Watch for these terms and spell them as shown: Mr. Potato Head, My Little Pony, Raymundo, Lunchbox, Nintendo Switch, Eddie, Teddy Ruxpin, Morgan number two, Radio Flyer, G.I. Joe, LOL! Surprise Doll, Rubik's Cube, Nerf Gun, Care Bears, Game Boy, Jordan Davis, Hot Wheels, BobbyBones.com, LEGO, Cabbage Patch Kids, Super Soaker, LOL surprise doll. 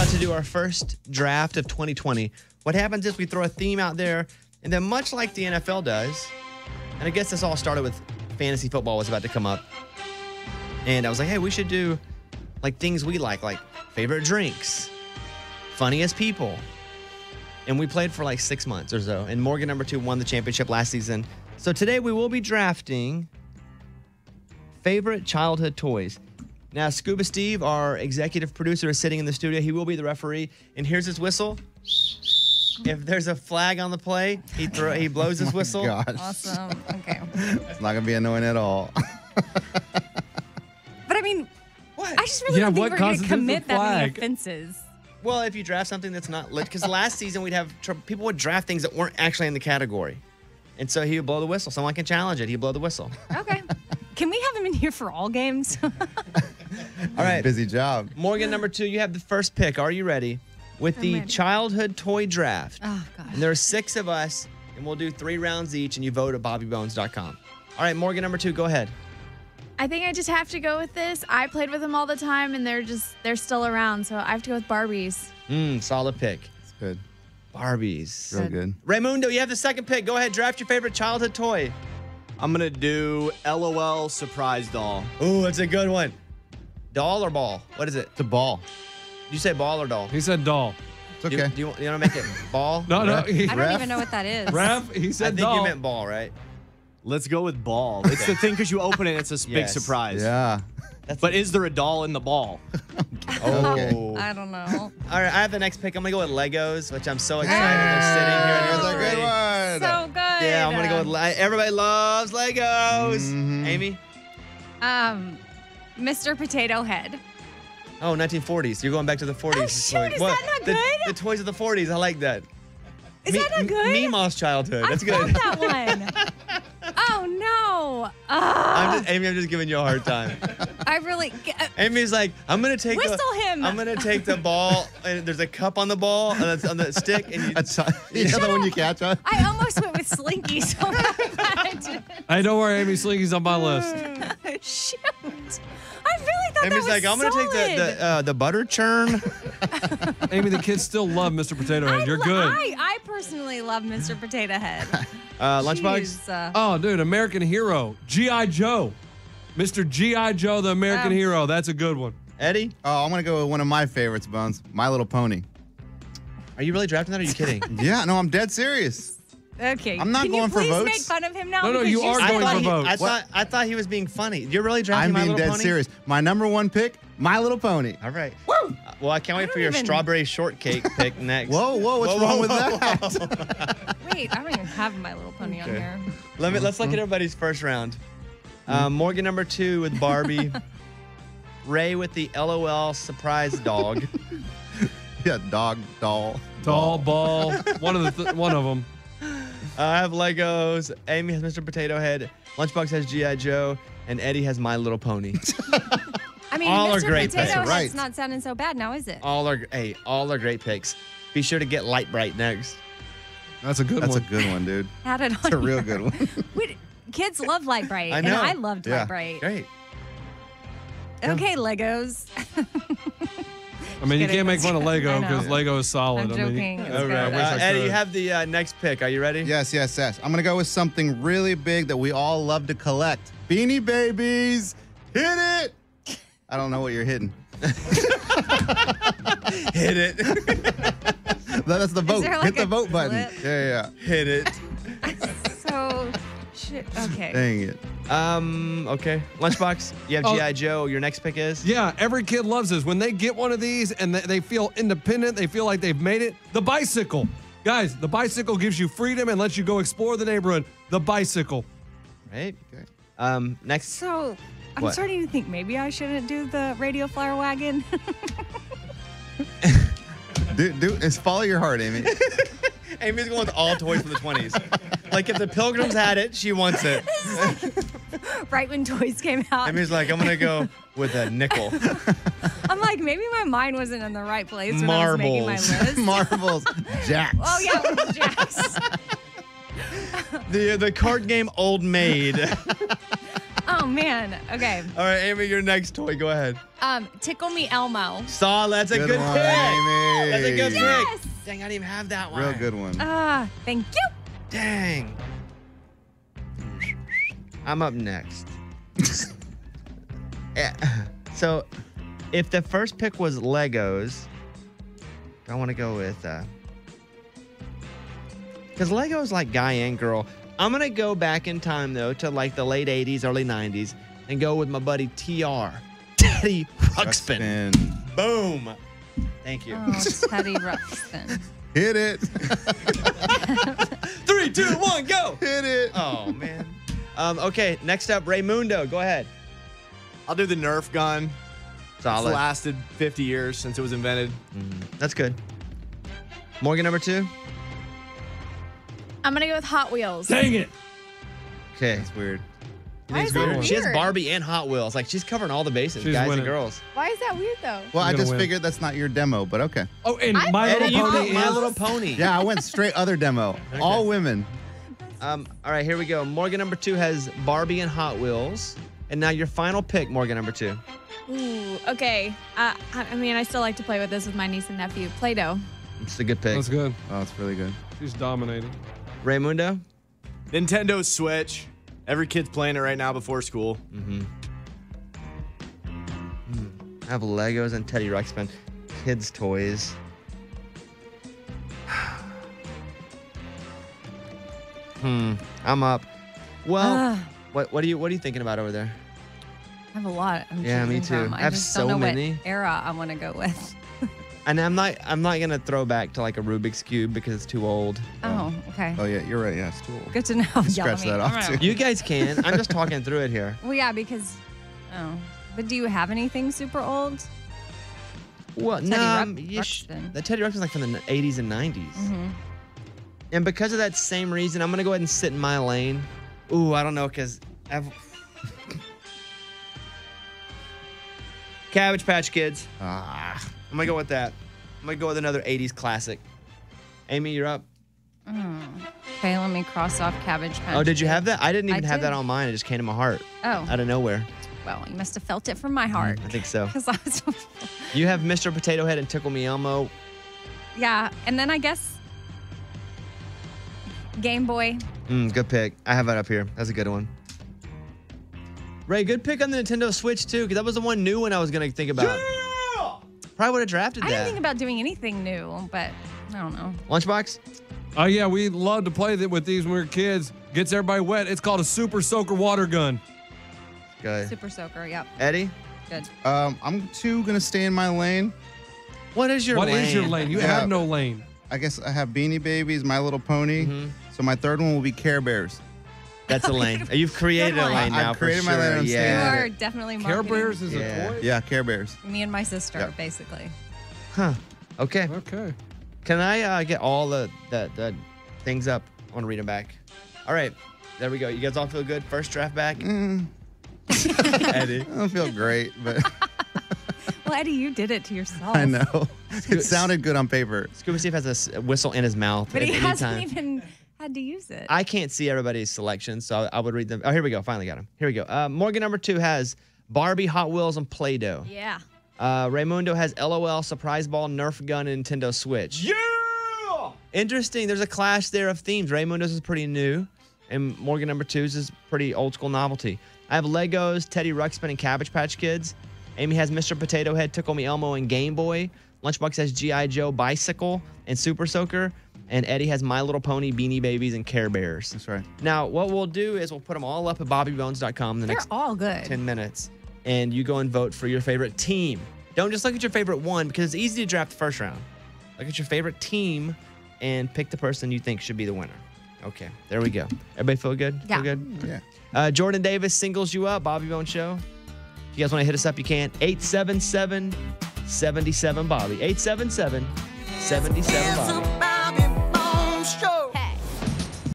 about to do our first draft of 2020. What happens is we throw a theme out there, and then much like the NFL does, and I guess this all started with fantasy football was about to come up. And I was like, hey, we should do like things we like favorite drinks, funniest people. And we played for like 6 months or so. And Morgan number two won the championship last season. So today we will be drafting favorite childhood toys. Now, Scuba Steve, our executive producer, is sitting in the studio. He will be the referee. And here's his whistle. If there's a flag on the play, he blows his whistle. Gosh. Awesome. Okay. It's not going to be annoying at all. But I mean, what? I just really don't think we're going to commit that many offenses. Well, if you draft something that's not lit, because last season we'd have people would draft things that weren't actually in the category. And so he would blow the whistle. Someone can challenge it. He'd blow the whistle. Okay. Can we have him in here for all games? All right. Busy job. Morgan number two, you have the first pick. Are you ready? With the childhood toy draft. Oh, gosh. And there are six of us, and we'll do 3 rounds each, and you vote at BobbyBones.com. All right, Morgan number two, go ahead. I think I just have to go with this. I played with them all the time, and they're still around, so I have to go with Barbies. Solid pick. That's good. Barbies. Real good. Raymundo, you have the second pick. Go ahead, draft your favorite childhood toy. I'm going to do LOL surprise doll. Ooh, that's a good one. Doll or ball? What is it? The ball. Did you say ball or doll? He said doll. It's okay. Do you want to make it ball? No. I don't even know what that is. Ref, he said doll. I think you meant ball, right? Let's go with ball. It's the thing because you open it, it's a big surprise. Yeah. But is there a doll in the ball? Oh. I don't know. All right, I have the next pick. I'm going to go with Legos, which I'm so excited. I'm sitting here. That's a good one. So good. Yeah, I'm going to go with everybody loves Legos. Amy? Mr. Potato Head. Oh, 1940s. You're going back to the 40s. Oh, shoot. Is that not good? The toys of the 40s. I like that. Is that not good? Meemaw's childhood. That's good. I love that one. Oh, no. Amy, I'm just giving you a hard time. I really... Amy's like, I'm going to take... Whistle him. I'm going to take the ball, and there's a cup on the ball, and it's on the stick, and you... the one you catch on? I almost went with Slinky, so bad. Hey, don't worry, Amy. Slinky's on my list. Shoot. I really thought Amy's that was like, I'm going to take the butter churn. Amy, the kids still love Mr. Potato Head. You're good. I personally love Mr. Potato Head. Lunchbox? Oh, dude, American Hero. G.I. Joe. Mr. G.I. Joe, the American Hero. That's a good one. Eddie? Oh, I'm going to go with one of my favorites, Bones. My Little Pony. Are you really drafting that or are you kidding? Yeah, no, I'm dead serious. Okay. I'm not going for votes. Can you please make fun of him now? No, you are going for votes. I thought he was being funny. You're really drafting My Little Pony? I'm being dead serious. My number one pick, My Little Pony. All right. Woo! Well, I can't wait for your strawberry shortcake pick next. Whoa, what's wrong with that? Wait, I don't even have My Little Pony on here. Let's look at everybody's first round. Morgan number two with Barbie. Ray with the LOL surprise dog. Yeah, dog, doll. Doll, ball. One of them. I have Legos. Amy has Mr. Potato Head. Lunchbox has G.I. Joe, and Eddie has My Little Pony. I mean, all Mr. Potato Head's not sounding so bad now, is it? All are great picks. Be sure to get Light-Brite next. That's a good one. That's a good one, dude. That's a real good one. Kids love Light-Brite, and I loved Light-Brite. Great. Okay, Legos. I mean, you can't make fun of Lego because Lego is solid. I'm joking. Eddie, you have the next pick. Are you ready? Yes. I'm going to go with something really big that we all love to collect. Beanie Babies. Hit it. I don't know what you're hitting. Hit it. That's the vote. Hit the vote button. Yeah. Hit it. So, shit. Okay. Dang it. Okay. Lunchbox, you have G.I. Joe. Your next pick is? Yeah, every kid loves this. When they get one of these and they feel independent, they feel like they've made it. The bicycle. Guys, the bicycle gives you freedom and lets you go explore the neighborhood. The bicycle. Right. Okay. Next. So, I'm starting to think maybe I shouldn't do the Radio Flyer wagon. Follow your heart, Amy. Amy's going with all toys from the 20s. Like, if the Pilgrims had it, she wants it. Like, right when toys came out. Amy's like, I'm going to go with a nickel. I'm like, maybe my mind wasn't in the right place when I was making my list. Marbles. Jacks. Oh, yeah, Jacks. The card game Old Maid. Oh, man. man. Okay. All right, Amy, your next toy. Go ahead. Tickle Me Elmo. Saw, that's a good one, pick. Amy. That's a good yes. pick. Dang, I didn't even have that one. Real good one. Thank you. Dang. I'm up next. So, if the first pick was Legos, I want to go with... Because Lego's like guy and girl. I'm going to go back in time, though, to like the late 80s, early 90s, and go with my buddy TR, Teddy Ruxpin. Boom. Thank you. Oh, Teddy Ruxpin. Hit it. 3, 2, 1, go. Hit it. Oh, man. Okay, next up, Raymundo. Go ahead. I'll do the Nerf gun. Solid. It's lasted 50 years since it was invented. Mm-hmm. That's good. Morgan number two. I'm going to go with Hot Wheels. Dang it. Okay. That's weird. Why is that weird? She has Barbie and Hot Wheels. Like, she's covering all the bases, she's guys winning. And girls. Why is that weird, though? Well, I just figured that's not your demo, but okay. Oh, and My Little Pony. Yeah, I went straight other demo. Okay. All women. All right, here we go. Morgan number two has Barbie and Hot Wheels. And now your final pick, Morgan number two. Ooh, okay. I mean, I still like to play with this with my niece and nephew. Play-Doh. It's a good pick. That's good. Oh, it's really good. She's dominating. Raymundo? Nintendo Switch. Every kid's playing it right now before school. Mm-hmm. I have Legos and Teddy Ruxpin. Kids' toys. I'm up. Well, what are you thinking about over there? I have a lot. Yeah, me too. I have just so don't know many. What era I want to go with. And I'm not gonna throw back to like a Rubik's Cube because it's too old. Oh, okay. Oh yeah, you're right. Yeah, it's too old. Good to know. You scratch that off too. You guys can. I'm just talking through it here. Well, yeah, because. Oh, but do you have anything super old? Well, Teddy Ruxpin. The Teddy Ruxpin's like from the 80s and 90s. Mm-hmm. And because of that same reason, I'm gonna go ahead and sit in my lane. Ooh, I don't know, cause I've. Cabbage Patch Kids. Ah. I'm going to go with that. I'm going to go with another 80s classic. Amy, you're up. Okay, let me cross off Cabbage Patch. Oh, did you have that? I didn't even have that on mine. It just came to my heart. Oh. Out of nowhere. Well, you must have felt it from my heart. I think so. Because I was... You have Mr. Potato Head and Tickle Me Elmo. Yeah, and then I guess Game Boy. Good pick. I have that up here. That's a good one. Ray, good pick on the Nintendo Switch, too, because that was the one new one I was going to think about. Yeah! Probably would have drafted that. I didn't think about doing anything new, but I don't know. Lunchbox? Oh, yeah, we loved to play with these when we were kids. Gets everybody wet. It's called a Super Soaker water gun. Good. Super Soaker, yep. Eddie? Good. I'm too going to stay in my lane. What is your lane? You have no lane. I guess I have Beanie Babies, My Little Pony. So my third one will be Care Bears. That's a lane. You've created a lane now. I've created my lane. Yeah. You are definitely marketing. Care Bears is a toy? Yeah, Care Bears. Me and my sister, basically. Huh. Okay. Okay. Can I get all the things up? I want to read them back. All right. There we go. You guys all feel good? First draft back? Eddie. I don't feel great, but... Well, Eddie, you did it to yourself. I know. It sounded good on paper. Scuba Steve has a whistle in his mouth at any time. But he hasn't even... Had to use it. I can't see everybody's selection, so I would read them. Oh, here we go. Finally got him. Here we go. Morgan number two has Barbie, Hot Wheels, and Play-Doh. Yeah. Raymundo has LOL, Surprise Ball, Nerf Gun, and Nintendo Switch. Yeah! Interesting. There's a clash there of themes. Raymundo's is pretty new, and Morgan number two's is pretty old-school novelty. I have Legos, Teddy Ruxpin, and Cabbage Patch Kids. Amy has Mr. Potato Head, Tickle Me Elmo, and Game Boy. Lunchbox has G.I. Joe, Bicycle, and Super Soaker. And Eddie has My Little Pony, Beanie Babies, and Care Bears. That's right. Now, what we'll do is we'll put them all up at BobbyBones.com in the next 10 minutes. And you go and vote for your favorite team. Don't just look at your favorite one because it's easy to draft the first round. Look at your favorite team and pick the person you think should be the winner. Okay, there we go. Everybody feel good? Yeah. Feel good? Yeah. Jordan Davis singles you up, Bobby Bones Show. If you guys want to hit us up, you can. 877-77-BOBBY. 877-77-BOBBY.